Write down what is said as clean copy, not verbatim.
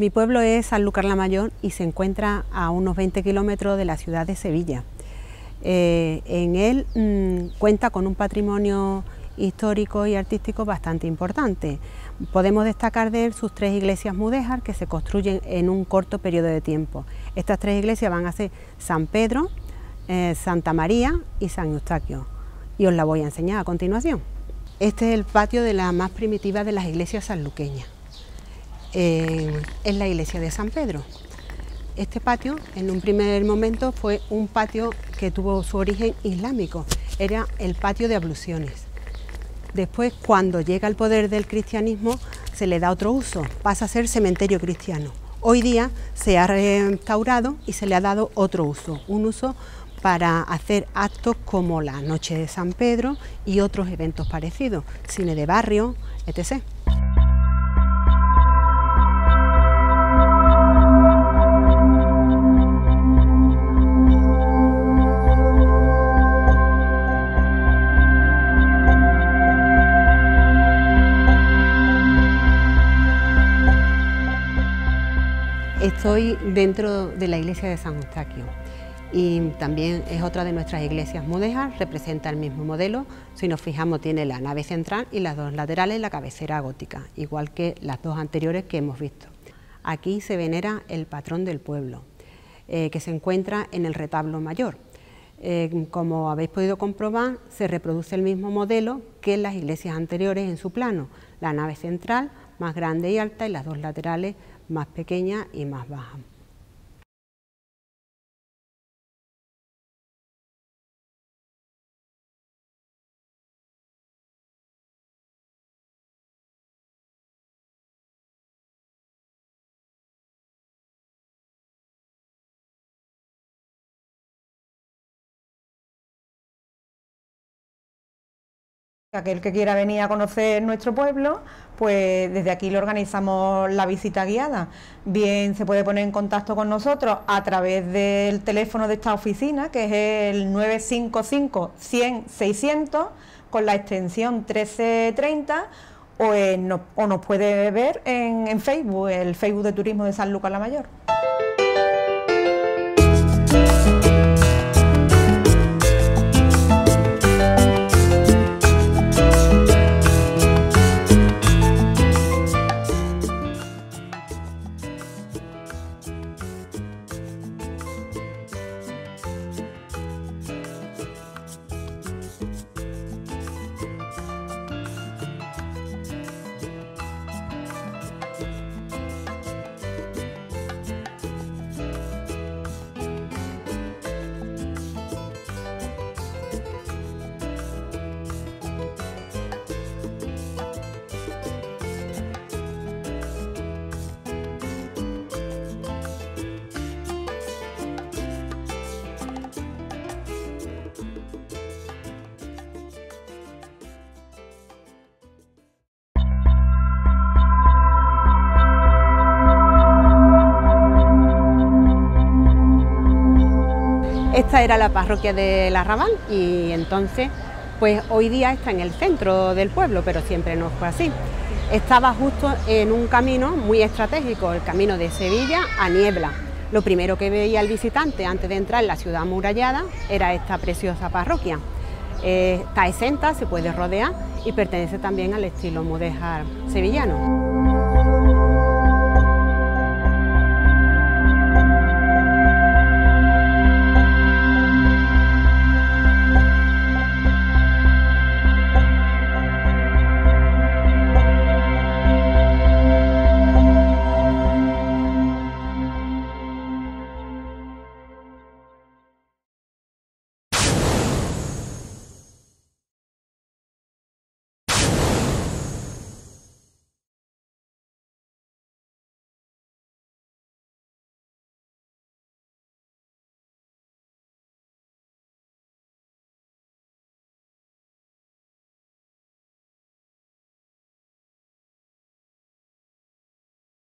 Mi pueblo es Sanlúcar la Mayor y se encuentra a unos 20 kilómetros de la ciudad de Sevilla. En él cuenta con un patrimonio histórico y artístico bastante importante. Podemos destacar de él sus tres iglesias mudéjar que se construyen en un corto periodo de tiempo. Estas tres iglesias van a ser San Pedro, Santa María y San Eustaquio, y os la voy a enseñar a continuación. Este es el patio de la más primitiva de las iglesias sanluqueñas, es la iglesia de San Pedro. Este patio en un primer momento fue un patio que tuvo su origen islámico, era el patio de abluciones. Después, cuando llega el poder del cristianismo, se le da otro uso, pasa a ser cementerio cristiano. Hoy día se ha restaurado y se le ha dado otro uso, un uso para hacer actos como la Noche de San Pedro y otros eventos parecidos, cine de barrio, etc. Estoy dentro de la iglesia de San Eustaquio y también es otra de nuestras iglesias mudéjar, representa el mismo modelo. Si nos fijamos, tiene la nave central y las dos laterales, la cabecera gótica, igual que las dos anteriores que hemos visto. Aquí se venera el patrón del pueblo, que se encuentra en el retablo mayor. Como habéis podido comprobar, se reproduce el mismo modelo que en las iglesias anteriores en su plano, la nave central más grande y alta y las dos laterales más pequeña y más baja. Aquel que quiera venir a conocer nuestro pueblo, pues desde aquí le organizamos la visita guiada. Bien, se puede poner en contacto con nosotros a través del teléfono de esta oficina, que es el 955-100-600 con la extensión 1330, o nos puede ver en Facebook, el Facebook de Turismo de Sanlúcar la Mayor. Esta era la parroquia de Larrabán y entonces, pues hoy día está en el centro del pueblo, pero siempre no fue así. Estaba justo en un camino muy estratégico, el camino de Sevilla a Niebla. Lo primero que veía el visitante antes de entrar en la ciudad amurallada era esta preciosa parroquia. Está exenta, se puede rodear y pertenece también al estilo mudéjar sevillano.